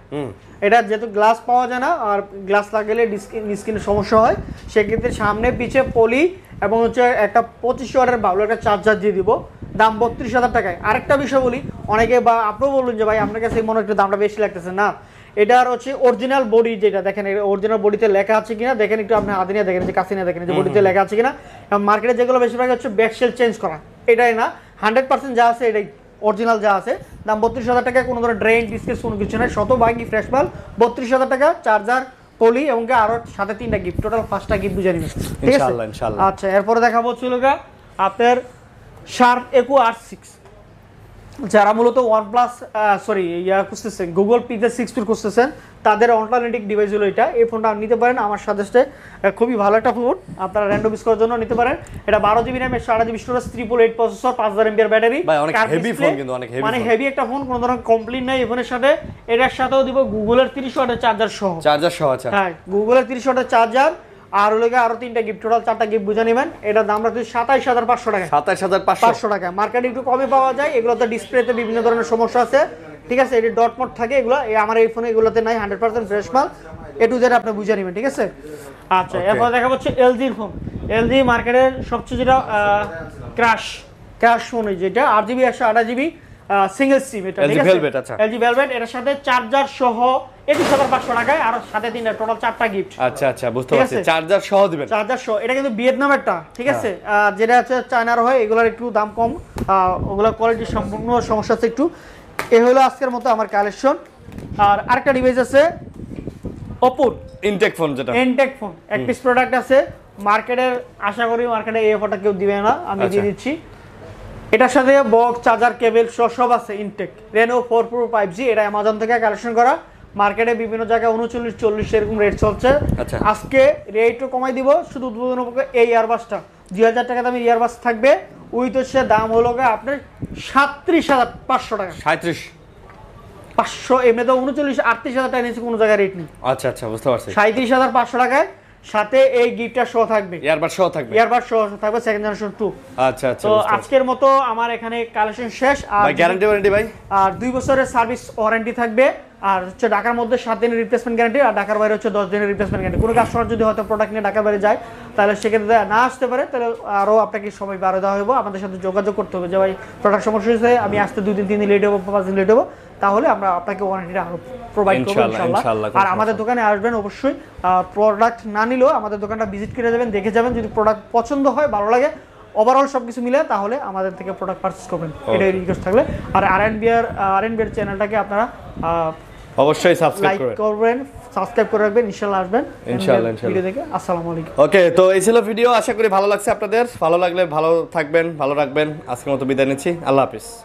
এটা যেহেতু গ্লাস পাওয়া যায় না আর গ্লাস লাগালে স্ক্রিনে সমস্যা হয় সেক্ষেত্রে সামনে পিছে পলি এবং হচ্ছে একটা 25 ওয়াটের ভালো একটা চার্জার দিয়ে দিব দাম 32000 টাকায় আরেকটা বিষয় বলি অনেকে বা আপনিও বললেন যে ভাই আপনার কাছে মনে একটু দামটা বেশি লাগতেছে না এটার হচ্ছে অরিজিনাল বডি যেটা দেখেন অরিজিনাল বডিতে লেখা আছে কিনা দেখেন একটু আপনি হাতে নিয়ে দেখেন যে কাছে নিয়ে দেখেন যে বডিতে লেখা আছে কিনা মার্কেটে যেগুলো বেশিরভাগ হচ্ছে ব্যাকশেল চেঞ্জ করা এটাই না 100% যা আছে এটাই অরিজিনাল যা আছে দাম 32000 টাকা কোনো ধরনের ড্রেন ডিসকেস কোনো কিছু না শতভাগই ফ্রেশ মাল 32000 টাকা চার্জার পলি এবং আরো সাথে তিনটা গিফট টোটাল 5টা গিফট বুঝে নিন ইনশাআল্লাহ ইনশাআল্লাহ আচ্ছা এরপর দেখাবো চলুকা আপনার Sharp Echo R6 যারা মূলত OnePlus সরি ইয়া খুঁজতেছেন Google Pixel 6 টুর খুঁজতেছেন তাদের অল্টারনেটিভ ডিভাইস হলো এটা এই ফোনটা আপনি নিতে পারেন আমার সাজেস্টে খুবই ভালো একটা ফোন আপনারা র‍্যান্ডম ইউজ করার জন্য নিতে পারেন এটা 12GB RAM 128GB storage 388 processor 5000 mAh battery অনেক হেভি ফোন কিন্তু অনেক হেভি মানে হেভি একটা ফোন কোনো ধরনের কমপ্লেইন নাই এই ফোনের সাথে এটার সাথেও দিব Google এর 30 ওয়াটের চার্জার সহ আচ্ছা হ্যাঁ Google এর 30 ওয়াটের চার্জার আর লগে আরো তিনটা গিফট, টোটাল চারটা গিফট বুঝা নেবেন। এটার দাম রাখছি 27500 টাকা, 27500 টাকা। মার্কেটে একটু কমে পাওয়া যায়, এগুলো তো ডিসপ্লেতে বিভিন্ন ধরনের সমস্যা আছে, ঠিক আছে। এটা ডট মট থাকে, এগুলো আমার এই ফোনে এগুলোতে নাই, 100% ফ্রেশ মাল, এ টু জেড আপনি বুঝা নেবেন, ঠিক আছে। আচ্ছা, এরপর দেখা হচ্ছে এলজি ফোন। এলজি মার্কেটের সবচেয়ে যেটা ক্র্যাশ ক্র্যাশ ফোন, যেটা 8GB 128GB সিঙ্গেল সিম, এটা ঠিক আছে, ভেলভেট। আচ্ছা, এলজি ভেলভেট, এর সাথে চার্জার সহ 21500 টাকায়, আর সাথে তিনটা, টোটাল চারটা গিফট। আচ্ছা আচ্ছা, বুঝতে পারছি, চার্জার সহ দিবেন, চার্জার সহ। এটা কিন্তু ভিয়েতনামেরটা, ঠিক আছে, যেটা আছে চায়নার হয়, এগুলোর একটু দাম কম, ওগুলো কোয়ালিটি সম্পূর্ণ সমস্যা আছে একটু। এই হলো আজকের মতো আমার কালেকশন। আর আরেকটা ডিভাইস আছে ওপোর ইনটেক ফোন, যেটা ইনটেক ফোন এক পিস প্রোডাক্ট আছে মার্কেটে। আশা করি মার্কেটে এই অফারটা কেউ দিবে না, আমি দিয়ে দিচ্ছি। এটার সাথে বক্স, চার্জার, কেবল সব আছে। ইনটেক রেনো 4 Pro 5G, এটা অ্যামাজন থেকে কালেকশন করা। মার্কেটে বিভিন্ন জায়গায় 39-40 এরকম রেট চলছে। আজকে রেটও কমাই দিব, শুধু উদ্বোধন এই ইয়ারবাসটা 2000 টাকা দামের ইয়ারবাস থাকবে। ওই তো সে দাম হলো আপনার 37500 টাকা, 37500। এমনি তো 39-38000 টাকা নিচে কোনো জায়গায় রেট নেই। আচ্ছা আচ্ছা, বুঝতে পারছি। 37500 টাকায় সাথে এই গিফটটা সহ থাকবে, ইয়ারবাস সহ থাকবে, ইয়ারবাস সহ থাকবে, সেকেন্ড জেনারেশন 2। আচ্ছা আচ্ছা, তো আজকের মতো আমার এখানে কালেকশন শেষ। আর গ্যারান্টি ওয়ারেন্টি ভাই, আর 2 বছরের সার্ভিস ওয়ারেন্টি থাকবে। আর হচ্ছে ঢাকার মধ্যে 7 দিনের রিপ্লেসমেন্ট গ্যারান্টি, আর ঢাকার বাইরে হচ্ছে 10 দিনের রিপ্লেসমেন্ট গ্যারান্টি। কোনো কাস্টমার যদি হয়তো প্রোডাক্ট নিয়ে ঢাকার বাইরে যায়, তাহলে সেক্ষেত্রে না আসতে পারে, তাহলে আরও আপনাকে সময় বাড়িয়ে দেওয়া হবে। আমাদের সাথে যোগাযোগ করতে হবে যে ভাই প্রোডাক্ট সমস্যা হয়েছে, আমি আসতে 2-3 দিন লেট হবো, 5 দিন লেট হবো, তাহলে আমরা আপনাকে ওয়ারেন্টিটা আরও প্রোভাইড করবো ইনশাআল্লাহ। আর আমাদের দোকানে আসবেন অবশ্যই, প্রোডাক্ট না নিলেও আমাদের দোকানটা ভিজিট করে যাবেন, দেখে যাবেন। যদি প্রোডাক্ট পছন্দ হয়, ভালো লাগে, ওভারঅল সবকিছু মিলে, তাহলে আমাদের থেকে প্রোডাক্ট পারচেজ করবেন, এটাই রিকোয়েস্ট থাকবে। আর আর এন বিআর চ্যানেলটাকে আপনারা অবশ্যই সাবস্ক্রাইব করবেন, সাবস্ক্রাইব করে রাখবেন, ইনশাআল্লাহ আসবেন ইনশাআল্লাহ ভিডিও দেখে। আসসালামু আলাইকুম। ওকে, তো এই ছিল ভিডিও, আশা করি ভালো লাগছে আপনাদের। ভালো লাগলে ভালো থাকবেন, ভালো রাখবেন। আজকের মতো বিদায় নিচ্ছি, আল্লাহ হাফেজ।